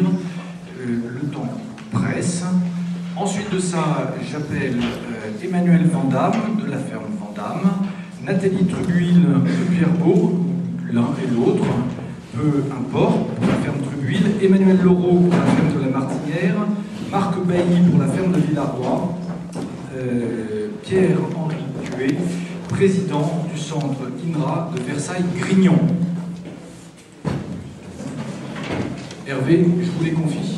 dire, le temps presse. Ensuite de ça, j'appelle Emmanuel Vandamme de la ferme Vandame, Nathalie Trubuil de Pierre Bot, l'un et l'autre, peu importe, pour la ferme Trubuil, Emmanuel Laureau pour la ferme de la Martinière, Marc Bailly pour la ferme de Villaroy, Pierre-Henri Duée, président du Centre INRA de Versailles-Grignon. Hervé, je vous les confie.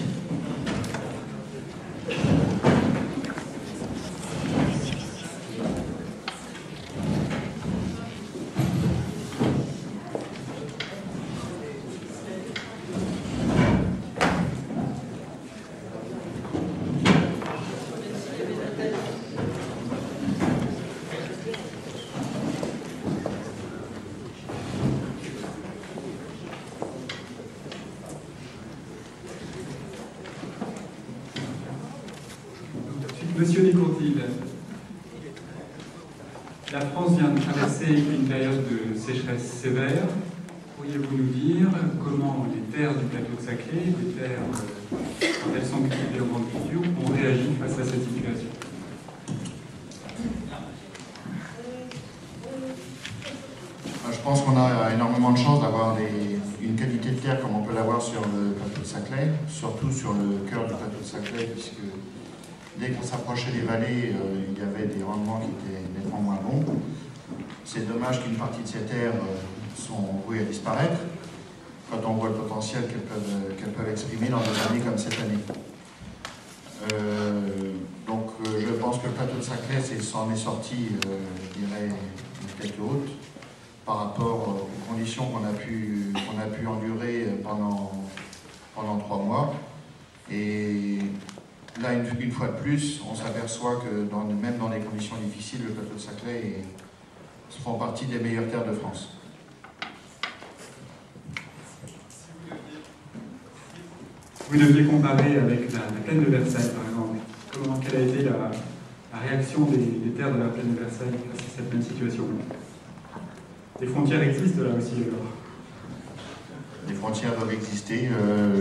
Monsieur des Courtils, la France vient de traverser une période de sécheresse sévère. Pourriez-vous nous dire comment les terres du plateau de Saclay, les terres quand elles sont cultivées en grande culture, ont réagi face à cette situation? Je pense qu'on a énormément de chance d'avoir une qualité de terre comme on peut l'avoir sur le plateau de Saclay, surtout sur le cœur du plateau de Saclay, puisque dès qu'on s'approchait des vallées, il y avait des rendements qui étaient nettement moins bons. C'est dommage qu'une partie de ces terres sont vouées à disparaître, quand on voit le potentiel qu'elles peuvent exprimer dans des années comme cette année. Donc je pense que le plateau de Saclay s'en est sorti, je dirais, une tête haute, par rapport aux conditions qu'on a pu endurer pendant 3 mois. Et là, une fois de plus, on s'aperçoit que même dans les conditions difficiles, le plateau de Saclay font partie des meilleures terres de France. Si vous deviez comparer avec la plaine de Versailles, par exemple, quelle a été la réaction des terres de la plaine de Versailles face à cette même situation? Les frontières existent là aussi, alors. Les frontières doivent exister,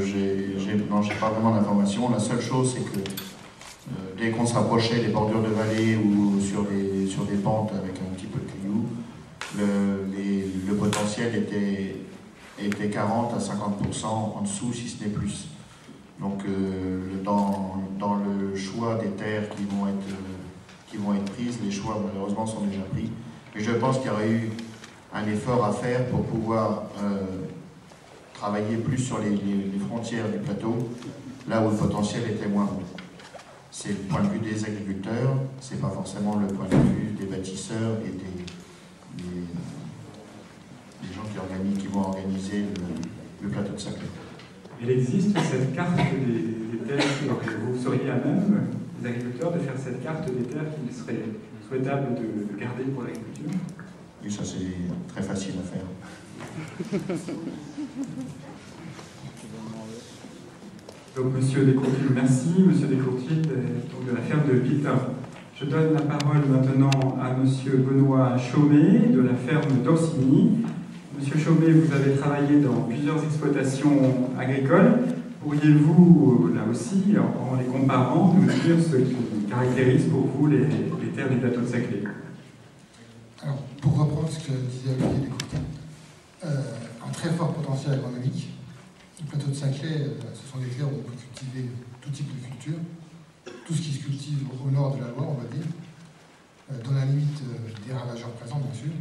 j'ai pas vraiment d'informations. La seule chose, c'est que dès qu'on s'approchait des bordures de vallée ou sur des pentes avec un petit peu de cailloux, le potentiel était 40 à 50% en dessous, si ce n'est plus. Donc dans le choix des terres qui vont être prises, les choix malheureusement sont déjà pris. Mais je pense qu'il y aurait eu un effort à faire pour pouvoir travailler plus sur les frontières du plateau, là où le potentiel était moins bon. C'est le point de vue des agriculteurs, c'est pas forcément le point de vue des bâtisseurs et des gens qui vont organiser le plateau de Saclay. Il existe cette carte des terres, vous seriez à même, les agriculteurs, de faire cette carte des terres qu'il serait souhaitable de garder pour l'agriculture? Oui, ça c'est très facile à faire. Donc, monsieur des Courtils, merci. Monsieur des Courtils, de la ferme de Villaroy. Je donne la parole maintenant à monsieur Benoît Choné, de la ferme d'Orsigny. Monsieur Choné, vous avez travaillé dans plusieurs exploitations agricoles. Pourriez-vous, là aussi, en les comparant, nous dire ce qui caractérise pour vous les terres du plateau de Saclay? Alors, pour reprendre ce que disait Olivier des Courtils, un très fort potentiel agronomique. Le plateau de Saclay, ce sont des terres où on peut cultiver tout type de culture, tout ce qui se cultive au nord de la Loire, on va dire, dans la limite des ravageurs présents, bien sûr,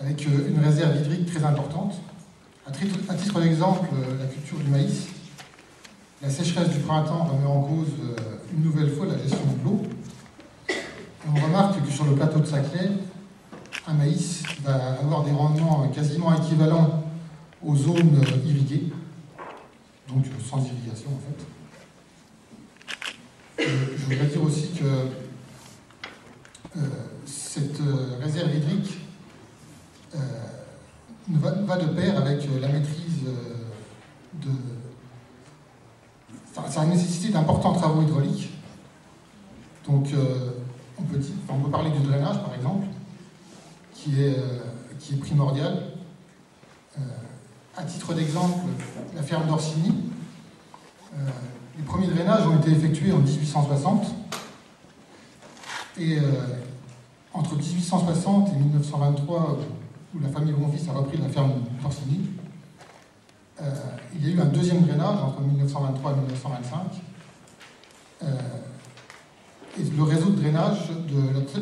avec une réserve hydrique très importante. À titre d'exemple, la culture du maïs, la sécheresse du printemps remet en cause une nouvelle fois la gestion de l'eau. On remarque que sur le plateau de Saclay, un maïs va avoir des rendements quasiment équivalents aux zones irriguées, donc sans irrigation en fait. Je voudrais dire aussi que cette réserve hydrique va de pair avec la maîtrise de... Enfin, ça a nécessité d'importants travaux hydrauliques. Donc on peut parler du drainage par exemple, qui est primordial. À titre d'exemple, la ferme d'Orsigny, Les premiers drainages ont été effectués en 1860 et entre 1860 et 1923, où la famille Bonfils a repris la ferme d'Orsigny, il y a eu un deuxième drainage entre 1923 et 1925. Et le réseau de drainage,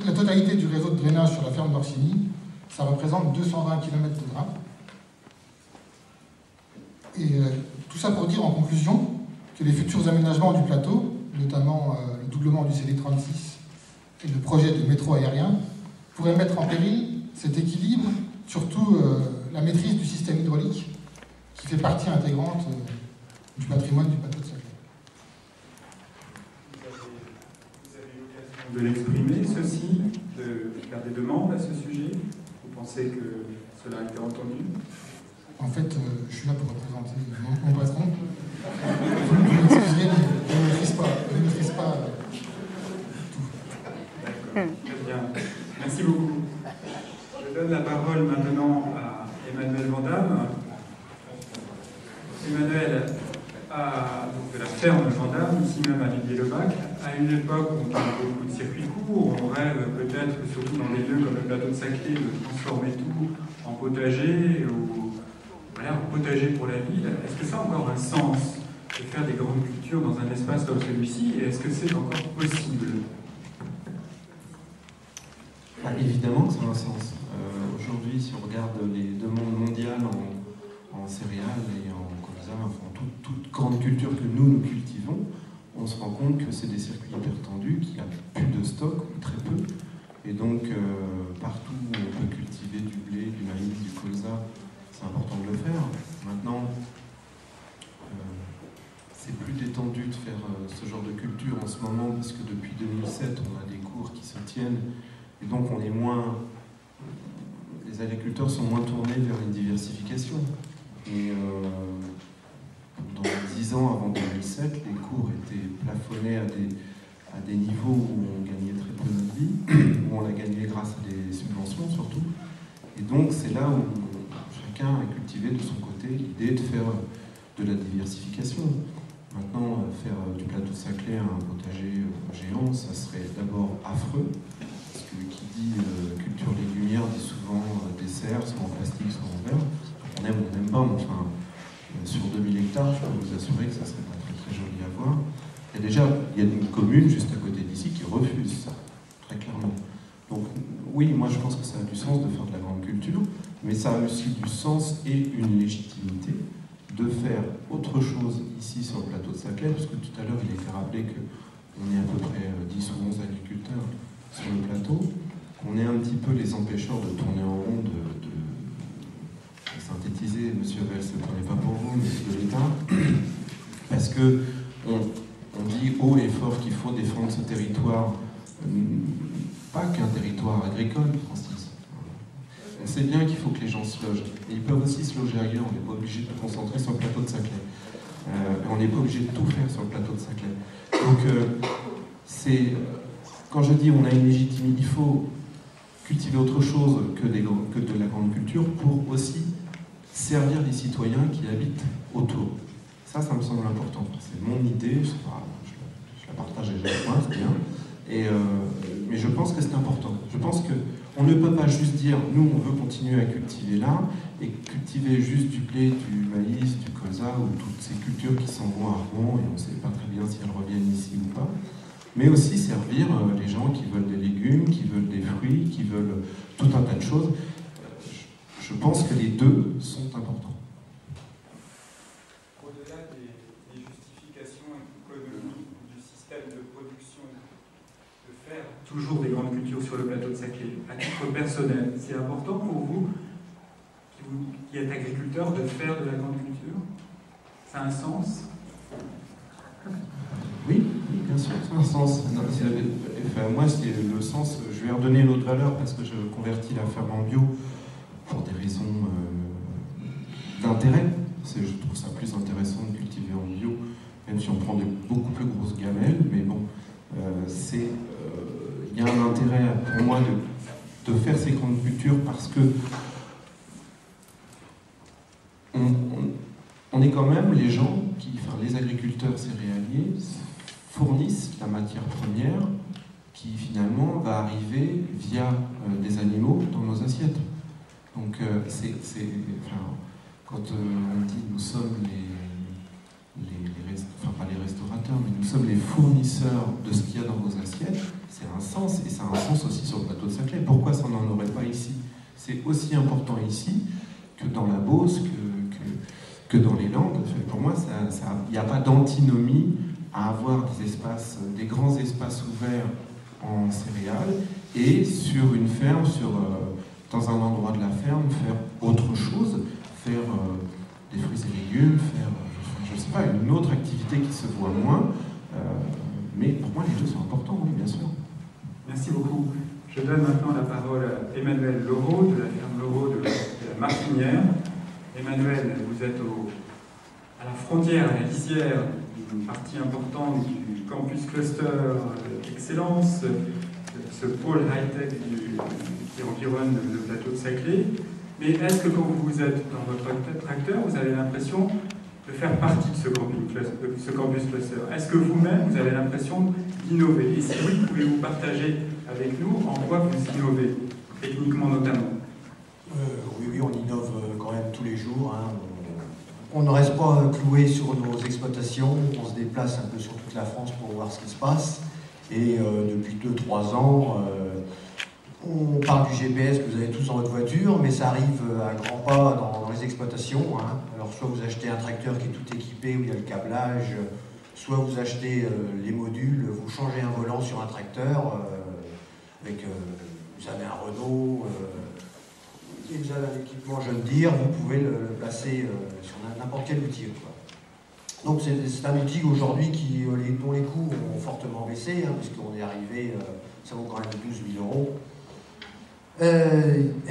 la totalité du réseau de drainage sur la ferme d'Orsigny, ça représente 220 km de drain. Et tout ça pour dire en conclusion que les futurs aménagements du plateau, notamment le doublement du CD36 et le projet de métro aérien, pourraient mettre en péril cet équilibre, surtout la maîtrise du système hydraulique qui fait partie intégrante du patrimoine du plateau de Saclay. Vous avez l'occasion de l'exprimer, ceci, de faire des demandes à ce sujet? Vous pensez que cela a été entendu? En fait, je suis là pour représenter mon patron. Vous m'excuserez, mais je ne maîtrise pas tout. D'accord, très bien. Merci beaucoup. Je donne la parole maintenant à Emmanuel Vandamme. Emmanuel, de la ferme Vandame, ici même à Villiers-le-Bac. À une époque où on parle beaucoup de circuits courts, on rêve peut-être, surtout dans des lieux comme le plateau de Saclay, de transformer tout en potager ou voilà, en potager pour la ville. Est-ce que ça a encore un sens de faire des grandes cultures dans un espace comme celui-ci, et est-ce que c'est encore possible? Évidemment que ça a un sens. Aujourd'hui, si on regarde les demandes mondiales en céréales et en colza, enfin toute grande culture que nous cultivons, on se rend compte que c'est des circuits hyper tendus, qu'il n'y a plus de stock, ou très peu. Et donc, partout où on peut cultiver du blé, du maïs, du colza, c'est important de le faire. Maintenant, c'est plus détendu de faire ce genre de culture en ce moment, parce que depuis 2007, on a des cours qui se tiennent. Et donc, on est moins... Les agriculteurs sont moins tournés vers une diversification. Et dans 10 ans avant 2007, les cours étaient plafonnés à des niveaux où on gagnait très peu notre vie, où on la gagnait grâce à des subventions surtout. Et donc, c'est là où chacun a cultivé de son côté l'idée de faire de la diversification. Maintenant, faire du plateau Saclay un potager géant, ça serait d'abord affreux. Qui dit culture légumière dit souvent des serres, soit en plastique, soit en verre. On aime ou on n'aime pas, mais enfin, sur 2000 hectares, je peux vous assurer que ça ne serait pas très, très joli à voir. Et déjà, il y a une commune juste à côté d'ici qui refuse ça, très clairement. Donc oui, moi je pense que ça a du sens de faire de la grande culture, mais ça a aussi du sens et une légitimité de faire autre chose ici sur le plateau de Saclay, parce que tout à l'heure il a été rappelé qu'on est à peu près 10 ou 11 agriculteurs sur le plateau, qu'on est un petit peu les empêcheurs de tourner en rond, de synthétiser. Monsieur Vels, ce n'est pas pour vous, mais de l'État, parce que on dit haut et fort qu'il faut défendre ce territoire, pas qu'un territoire agricole, Francis. On sait bien qu'il faut que les gens se logent, et ils peuvent aussi se loger ailleurs, on n'est pas obligé de se concentrer sur le plateau de Saclay. On n'est pas obligé de tout faire sur le plateau de Saclay. Donc, c'est... Quand je dis on a une légitimité, il faut cultiver autre chose que de la grande culture pour aussi servir les citoyens qui habitent autour. Ça me semble important. C'est mon idée, je la partage et je la c'est bien. Et, mais je pense que c'est important. Je pense qu'on ne peut pas juste dire nous on veut continuer à cultiver là et cultiver juste du blé, du maïs, du colza ou toutes ces cultures qui s'en vont à Rouen et on ne sait pas très bien si elles reviennent ici ou pas. Mais aussi servir les gens qui veulent des légumes, qui veulent des fruits, qui veulent tout un tas de choses. Je pense que les deux sont importants. Au-delà des justifications économiques du système de production, de faire toujours des grandes cultures sur le plateau de Saclay, à titre personnel, c'est important pour vous, qui êtes agriculteur, de faire de la grande culture? Ça a un sens? Oui, bien sûr, c'est un sens. Non, enfin, moi, c'est le sens. Je vais redonner l'autre valeur parce que je convertis la ferme en bio pour des raisons d'intérêt. Je trouve ça plus intéressant de cultiver en bio, même si on prend des beaucoup plus grosses gamelles. Mais bon, il y a un intérêt pour moi de faire ces grandes cultures parce que on est quand même les gens qui, enfin les agriculteurs céréaliers, fournissent la matière première qui finalement va arriver via des animaux dans nos assiettes. Donc quand on dit nous sommes les restaurateurs, mais nous sommes les fournisseurs de ce qu'il y a dans vos assiettes, c'est un sens, et c'est un sens aussi sur le plateau de Saclay. Pourquoi ça n'en aurait pas ici? C'est aussi important ici que dans la Beauce, que dans les Landes. Pour moi, il n'y a pas d'antinomie à avoir des espaces, des grands espaces ouverts en céréales et sur une ferme, dans un endroit de la ferme, faire autre chose, faire des fruits et légumes, faire, je ne sais pas, une autre activité qui se voit moins. Mais pour moi, les deux sont importants, oui, bien sûr. Merci beaucoup. Je donne maintenant la parole à Emmanuel Laureau, de la ferme Laureau de la Martinière. Emmanuel, vous êtes à la frontière, à la lisière, une partie importante du campus cluster excellence, ce pôle high-tech qui environne le plateau de Saclay. Mais est-ce que quand vous êtes dans votre tracteur, vous avez l'impression de faire partie de ce campus cluster? Est-ce que vous-même, vous avez l'impression d'innover? Et si oui, pouvez-vous partager avec nous en quoi vous innovez, techniquement notamment? Oui, on innove quand même tous les jours. Hein. On ne reste pas cloué sur nos exploitations, on se déplace un peu sur toute la France pour voir ce qui se passe. Et depuis 2-3 ans, on parle du GPS que vous avez tous dans votre voiture, mais ça arrive à grands pas dans les exploitations. Hein. Alors soit vous achetez un tracteur qui est tout équipé, où il y a le câblage, soit vous achetez les modules, vous changez un volant sur un tracteur, vous avez un Renault... et vous avez un équipement, je veux dire, vous pouvez le placer sur n'importe quel outil. Quoi. Donc c'est un outil aujourd'hui dont les coûts ont fortement baissé, hein, puisqu'on est arrivé, ça vaut quand même 12 000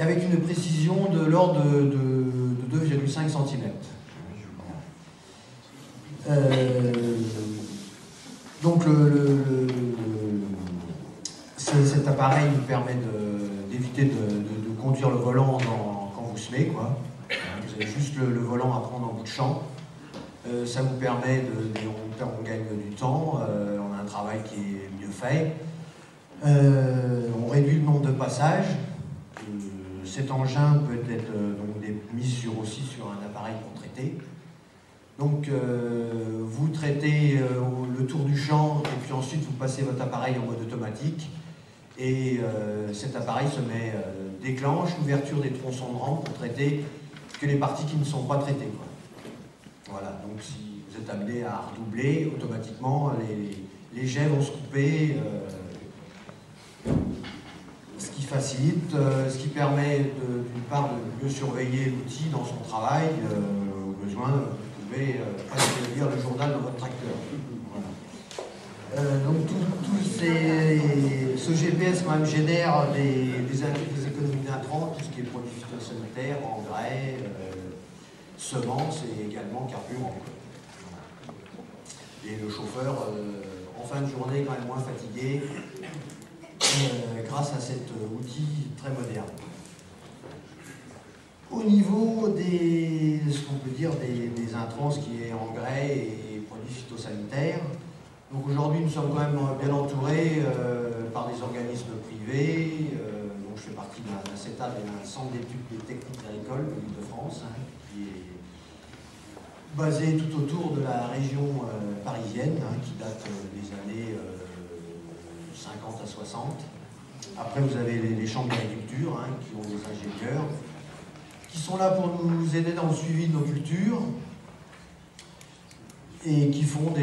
€. Avec une précision de l'ordre de 2,5 cm. Donc cet appareil nous permet d'éviter de conduire le volant quand vous semez, quoi. Vous avez juste le volant à prendre en bout de champ. Ça vous permet on gagne du temps, on a un travail qui est mieux fait. On réduit le nombre de passages. Cet engin peut être mis aussi sur un appareil pour traiter. Donc vous traitez le tour du champ et puis ensuite vous passez votre appareil en mode automatique. Et cet appareil déclenche l'ouverture des tronçons de rampe pour traiter que les parties qui ne sont pas traitées. Quoi. Voilà, donc si vous êtes amené à redoubler, automatiquement les jets vont se couper, ce qui facilite, ce qui permet d'une part de mieux surveiller l'outil dans son travail. Au besoin, vous pouvez presque lire le journal dans votre tracteur. Donc ce GPS quand même génère des économies d'intrants, tout ce qui est produits phytosanitaires, engrais, semences et également carburant. Et le chauffeur, en fin de journée, quand même moins fatigué, grâce à cet outil très moderne. Au niveau des intrants, ce qui est engrais et produits phytosanitaires, donc aujourd'hui, nous sommes quand même bien entourés par des organismes privés. Donc je fais partie d'un CETA, d'un centre d'études des techniques agricoles de l'Île-de-France, hein, qui est basé tout autour de la région parisienne, hein, qui date des années 50 à 60. Après, vous avez les chambres d'agriculture, hein, qui ont des ingénieurs, qui sont là pour nous aider dans le suivi de nos cultures. Et qui font on a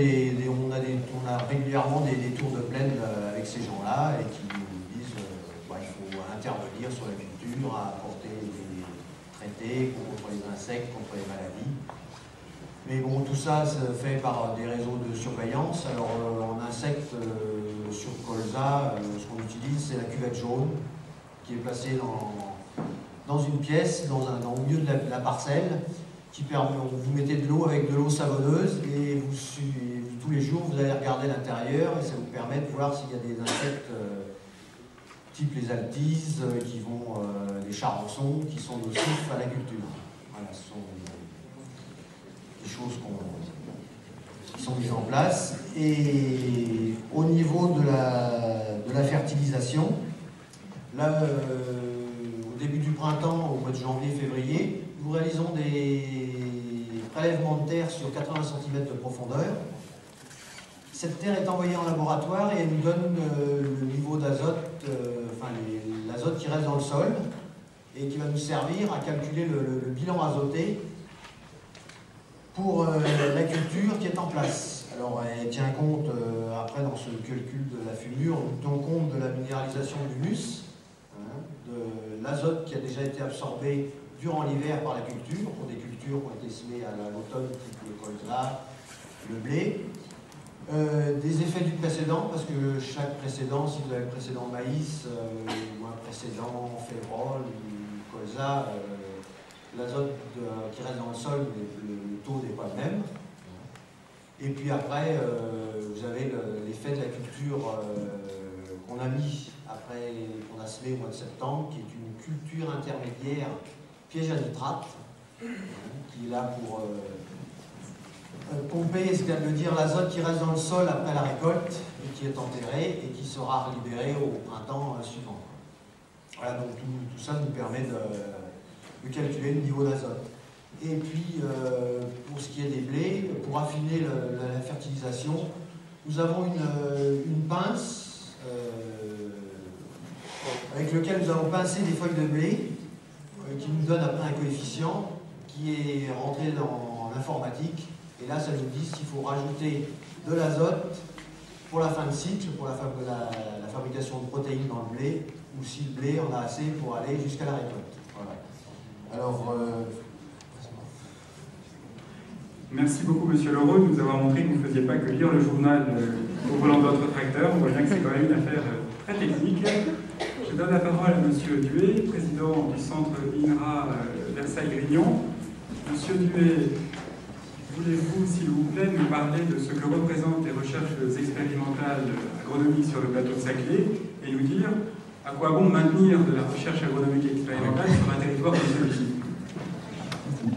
régulièrement des tours de plaine avec ces gens-là et qui nous disent il faut intervenir sur la culture, apporter des traités contre les insectes, contre les maladies. Mais bon, tout ça se fait par des réseaux de surveillance. Alors en insectes, sur colza, ce qu'on utilise, c'est la cuvette jaune qui est placée dans une pièce, au milieu de la parcelle. Vous mettez de l'eau avec de l'eau savonneuse et tous les jours vous allez regarder l'intérieur et ça vous permet de voir s'il y a des insectes type les altises, les charançons qui sont nocifs à la culture. Voilà, des choses qui sont mises en place. Et au niveau de la fertilisation, là, au début du printemps, au mois de janvier-février, nous réalisons des prélèvements de terre sur 80 cm de profondeur. Cette terre est envoyée en laboratoire et elle nous donne le niveau d'azote, enfin l'azote qui reste dans le sol et qui va nous servir à calculer le bilan azoté pour la culture qui est en place. Alors elle tient compte, après dans ce calcul de la fumure, on tient compte de la minéralisation du humus, hein, de l'azote qui a déjà été absorbé durant l'hiver par la culture, pour des cultures qui ont été semées à l'automne, type le colza, le blé. Des effets du précédent, parce que chaque précédent, si vous avez le précédent maïs ou un précédent févrole ou colza, l'azote qui reste dans le sol, le taux n'est pas le même. Et puis après, vous avez l'effet de la culture qu'on a mis après, qu'on a semé au mois de septembre, qui est une culture intermédiaire piège à nitrate, qui est là pour pomper, c'est à dire l'azote qui reste dans le sol après la récolte et qui est enterré et qui sera libéré au printemps suivant. Voilà, donc tout ça nous permet de calculer le niveau d'azote. Et puis pour ce qui est des blés, pour affiner la fertilisation, nous avons une pince avec laquelle nous allons pincer des feuilles de blé qui nous donne après un coefficient qui est rentré dans l'informatique. Et là, ça nous dit s'il faut rajouter de l'azote pour la fin de cycle, pour la fabrication de protéines dans le blé, ou si le blé en a assez pour aller jusqu'à la récolte. Voilà. Alors, merci beaucoup, Monsieur Laureau, de nous avoir montré que vous ne faisiez pas que lire le journal au volant de votre tracteur. On voit bien que c'est quand même une affaire très technique. Je donne la parole à Monsieur Duée, président du Centre INRA Versailles-Grignon. Monsieur Duée, voulez-vous, s'il vous plaît, nous parler de ce que représentent les recherches expérimentales agronomiques sur le plateau de Saclay et nous dire à quoi bon maintenir de la recherche agronomique expérimentale sur un territoire comme celui-ci?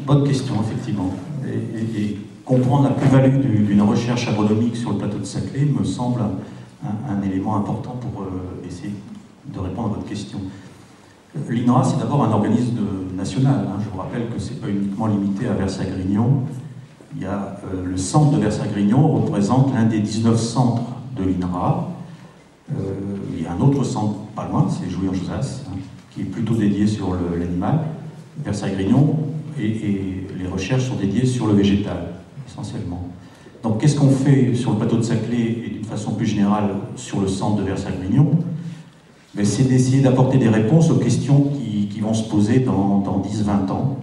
Bonne question, effectivement. Et comprendre la plus-value d'une recherche agronomique sur le plateau de Saclay me semble un élément important pour essayer de répondre à votre question. L'INRA, c'est d'abord un organisme national. Hein. Je vous rappelle que ce n'est pas uniquement limité à Versailles-Grignon. Il y a, le centre de Versailles-Grignon représente l'un des 19 centres de l'INRA. Il y a un autre centre pas loin, c'est Jouy-en-Josas, hein, qui est plutôt dédié sur l'animal. Versailles-Grignon et les recherches sont dédiées sur le végétal, essentiellement. Donc qu'est-ce qu'on fait sur le plateau de Saclay et d'une façon plus générale sur le centre de Versailles-Grignon? C'est d'essayer d'apporter des réponses aux questions qui vont se poser dans 10-20 ans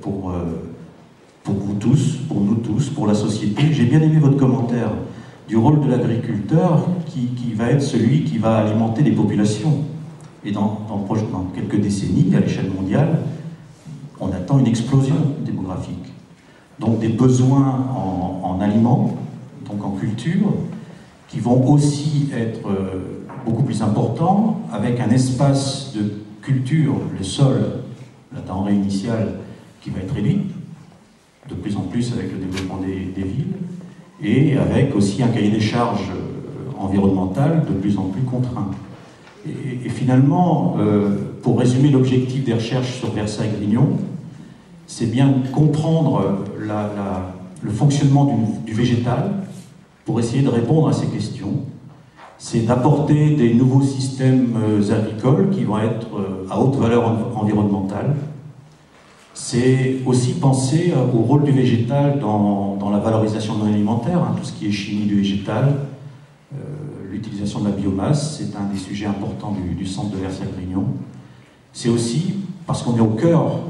pour vous tous, pour nous tous, pour la société. J'ai bien aimé votre commentaire du rôle de l'agriculteur qui va être celui qui va alimenter les populations. Et dans quelques décennies, à l'échelle mondiale, on attend une explosion démographique. Donc des besoins en aliments, donc en culture, qui vont aussi être beaucoup plus importants, avec un espace de culture, le sol, la denrée initiale, qui va être réduite, de plus en plus avec le développement des villes, et avec aussi un cahier des charges environnementales de plus en plus contraint. Et finalement, pour résumer l'objectif des recherches sur Versailles-Grignon, c'est bien comprendre le fonctionnement du végétal pour essayer de répondre à ces questions. C'est d'apporter des nouveaux systèmes agricoles qui vont être à haute valeur environnementale. C'est aussi penser au rôle du végétal dans la valorisation de l'alimentaire, hein, tout ce qui est chimie du végétal, l'utilisation de la biomasse, c'est un des sujets importants du centre de Versailles-Grignon. C'est aussi, parce qu'on est au cœur,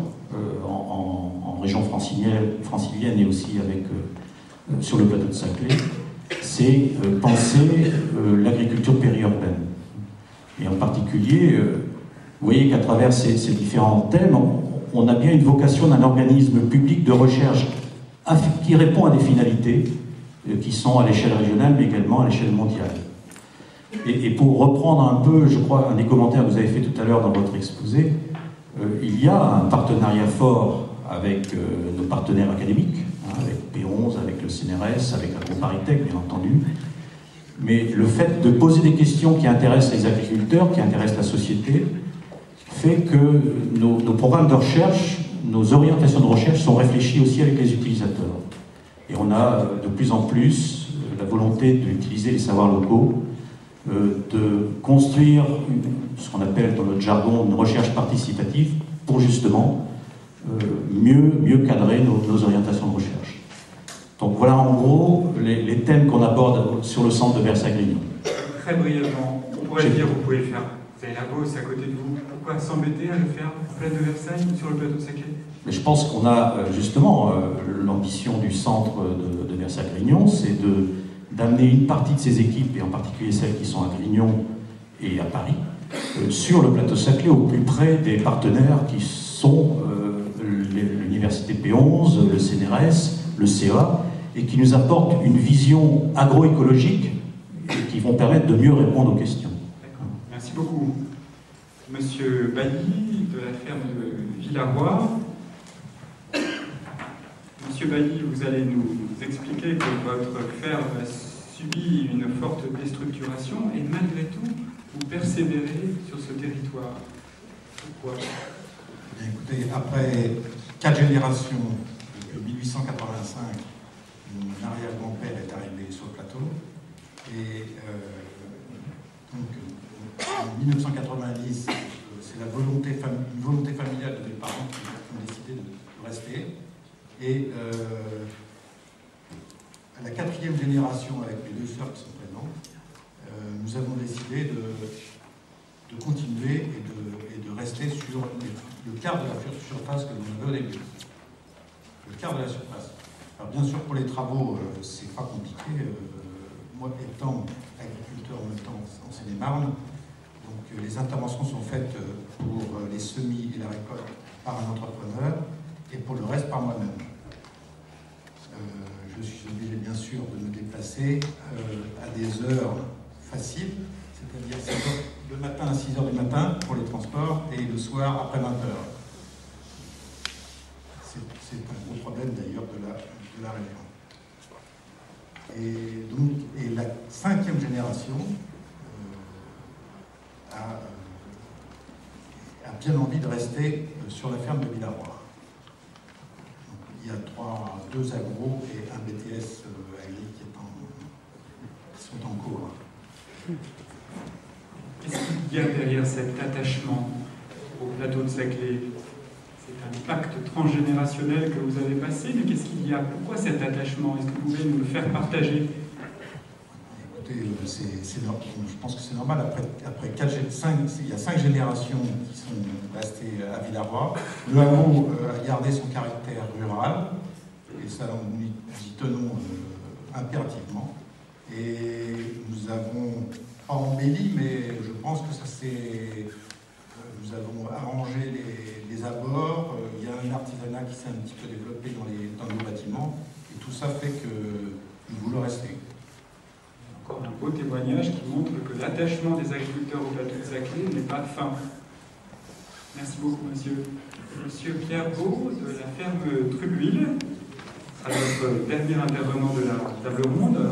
en région francilienne et aussi avec, sur le plateau de Saclay, c'est penser l'agriculture périurbaine. Et en particulier, vous voyez qu'à travers ces différents thèmes, on a bien une vocation d'un organisme public de recherche qui répond à des finalités qui sont à l'échelle régionale, mais également à l'échelle mondiale. Et pour reprendre un peu, je crois, un des commentaires que vous avez fait tout à l'heure dans votre exposé, il y a un partenariat fort avec nos partenaires académiques, hein, avec P11, avec le CNRS, avec AgroParisTech, bien entendu. Mais le fait de poser des questions qui intéressent les agriculteurs, qui intéressent la société, fait que nos programmes de recherche, nos orientations de recherche sont réfléchies aussi avec les utilisateurs. Et on a de plus en plus la volonté d'utiliser les savoirs locaux, de construire ce qu'on appelle dans notre jargon une recherche participative pour justement mieux cadrer nos orientations de recherche. Donc voilà en gros les thèmes qu'on aborde sur le centre de Versailles-Grignon. Très brièvement, on pourrait dire, vous pouvez faire, vous avez la Beauce à côté de vous, pourquoi s'embêter à le faire au plateau de Versailles ou sur le plateau de Saclay? Mais je pense qu'on a justement l'ambition du centre de Versailles-Grignon, c'est d'amener une partie de ses équipes, et en particulier celles qui sont à Grignon et à Paris, sur le plateau de Saclay, au plus près des partenaires qui sont l'université P11, le CNRS, le CEA, et qui nous apportent une vision agroécologique et qui vont permettre de mieux répondre aux questions. D'accord. Merci beaucoup. Monsieur Bailly, de la ferme de Villaroy. Monsieur Bailly, vous allez nous expliquer que votre ferme a subi une forte déstructuration et malgré tout, vous persévérez sur ce territoire. Pourquoi? Écoutez, après 4 générations, de 1885, mon arrière-grand-père est arrivé sur le plateau. Et donc, en 1990, c'est la volonté familiale de mes parents qui ont décidé de rester. Et à la 4e génération, avec mes 2 sœurs qui sont présentes, nous avons décidé de continuer et de rester sur le quart de la surface que l'on avait au début. Le quart de la surface. Alors bien sûr, pour les travaux, c'est pas compliqué. Moi, étant agriculteur en même temps en Seine-et-Marne, donc les interventions sont faites pour les semis et la récolte par un entrepreneur et pour le reste par moi-même. Je suis obligé, bien sûr, de me déplacer à des heures faciles, c'est-à-dire le matin à 6h du matin pour les transports et le soir après 20h. C'est un gros problème d'ailleurs de la région. Et donc, la 5e génération a bien envie de rester sur la ferme de Villaroy. Il y a 2 agros et un BTS agri qui sont en cours. Qu'est-ce qu'il y a derrière cet attachement au plateau de Saclay? C'est un pacte transgénérationnel que vous avez passé, mais qu'est-ce qu'il y a? Pourquoi cet attachement? Est-ce que vous pouvez nous le faire partager? Écoutez, je pense que c'est normal. Il y a 5 générations qui sont restées à Villaroy. Le hameau a gardé son caractère rural, et ça, nous y tenons impérativement. Et nous avons, pas embelli, mais je pense que ça s'est... Nous avons arrangé les abords, il y a un artisanat qui s'est un petit peu développé dans nos bâtiments, et tout ça fait que nous voulons rester. Encore un beau témoignage qui montre que l'attachement des agriculteurs au plateau de Saclay n'est pas fin. Merci beaucoup, monsieur. Monsieur Pierre Bot, de la ferme Trubuil, à notre dernier intervenant de la table ronde.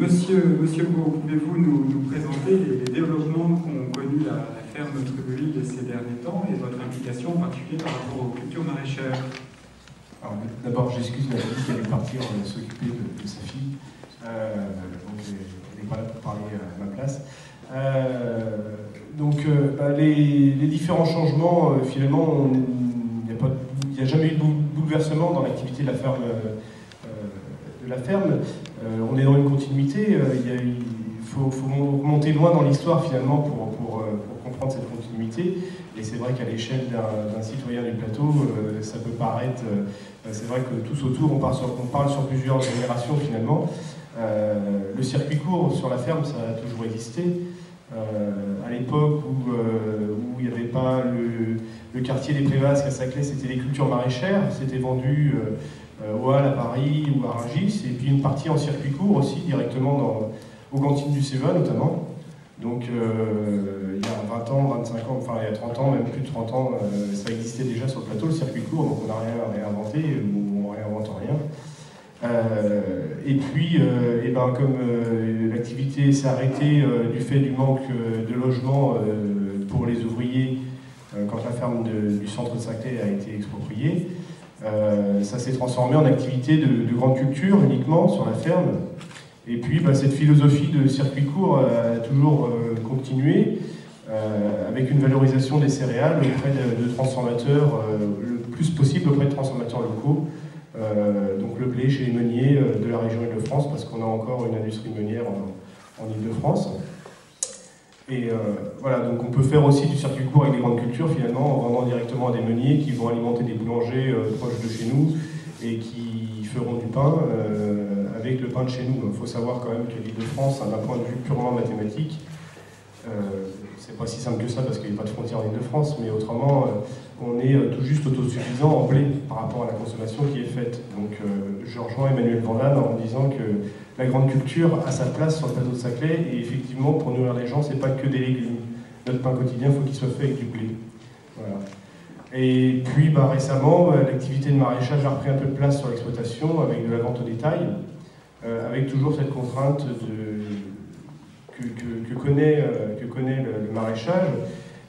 Monsieur Bot, pouvez-vous nous présenter les développements qu'ont connus la ferme Trubuil de ces derniers temps et votre implication en particulier par rapport aux cultures maraîchères? Alors d'abord, j'excuse la fille qui allait partir s'occuper de sa fille. Donc elle n'est pas là pour parler à ma place. Les différents changements, finalement, il n'y a jamais eu de bouleversement dans l'activité de la ferme. On est dans une continuité, il faut remonter loin dans l'histoire finalement pour comprendre cette continuité, et c'est vrai qu'à l'échelle d'un citoyen du plateau, ça peut paraître, c'est vrai que tous autour on parle sur plusieurs générations finalement, le circuit court sur la ferme ça a toujours existé, à l'époque où il n'y avait pas le quartier des Prévasques à Saclay, c'était les cultures maraîchères, c'était vendu au Hall à Paris ou à Rangis, et puis une partie en circuit court aussi, directement aux cantines du Séva notamment. Donc il y a 20 ans, 25 ans, enfin il y a 30 ans, même plus de 30 ans, ça existait déjà sur le plateau, le circuit court, donc on n'a rien réinventé, ou on n'a rien n'invente rien. Et puis, comme l'activité s'est arrêtée du fait du manque de logement pour les ouvriers quand la ferme du centre de Saclay a été expropriée, ça s'est transformé en activité de grande culture uniquement sur la ferme. Et puis, cette philosophie de circuit court a toujours continué avec une valorisation des céréales auprès de transformateurs, le plus possible auprès de transformateurs locaux. Donc le blé chez les meuniers de la région Île-de-France, parce qu'on a encore une industrie meunière en Île-de-France. Et voilà, donc on peut faire aussi du circuit court avec des grandes cultures, finalement, en vendant directement à des meuniers qui vont alimenter des boulangers proches de chez nous et qui feront du pain avec le pain de chez nous. Il faut savoir quand même que l'Île-de-France, d'un point de vue purement mathématique, c'est pas si simple que ça parce qu'il n'y a pas de frontière en Île-de-France, mais autrement, on est tout juste autosuffisant en blé par rapport à la consommation qui est faite. Donc je rejoins Emmanuel Vandamme en disant que la grande culture a sa place sur le plateau de Saclay, et effectivement, pour nourrir les gens, c'est pas que des légumes. Notre pain quotidien, il faut qu'il soit fait avec du blé. Voilà. Et puis récemment, l'activité de maraîchage a repris un peu de place sur l'exploitation avec de la vente au détail, avec toujours cette contrainte que connaît le maraîchage,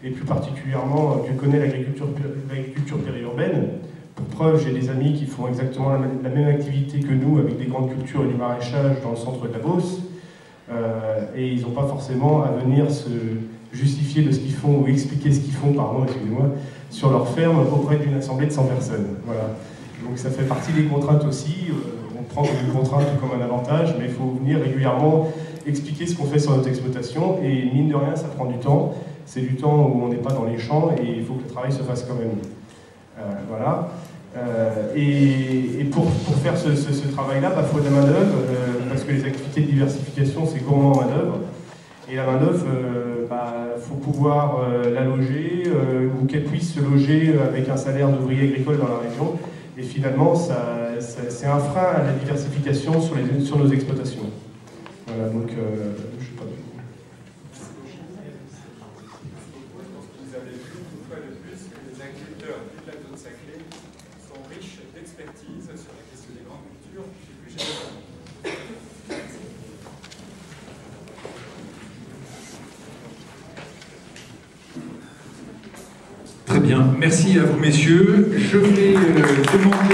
et plus particulièrement que connaît l'agriculture périurbaine. Pour preuve, j'ai des amis qui font exactement la même activité que nous, avec des grandes cultures et du maraîchage dans le centre de la Beauce, et ils n'ont pas forcément à venir se justifier de ce qu'ils font, ou expliquer ce qu'ils font, pardon, excusez-moi, sur leur ferme auprès d'une assemblée de 100 personnes. Voilà. Donc ça fait partie des contraintes aussi, on prend une contrainte comme un avantage, mais il faut venir régulièrement expliquer ce qu'on fait sur notre exploitation, et mine de rien, ça prend du temps. C'est du temps où on n'est pas dans les champs et il faut que le travail se fasse quand même. Voilà. Et pour faire ce travail-là, il faut de la main-d'œuvre, parce que les activités de diversification, c'est gourmand en main-d'œuvre. Et la main-d'œuvre, faut pouvoir la loger ou qu'elle puisse se loger avec un salaire d'ouvrier agricole dans la région. Et finalement, c'est un frein à la diversification sur nos exploitations. Voilà, donc je sais pas. Vous avez vu une fois de plus que les agriculteurs du plateau de Saclay sont riches d'expertise sur la question des grandes cultures et plus généralement. Très bien, merci à vous messieurs. Je vais demander.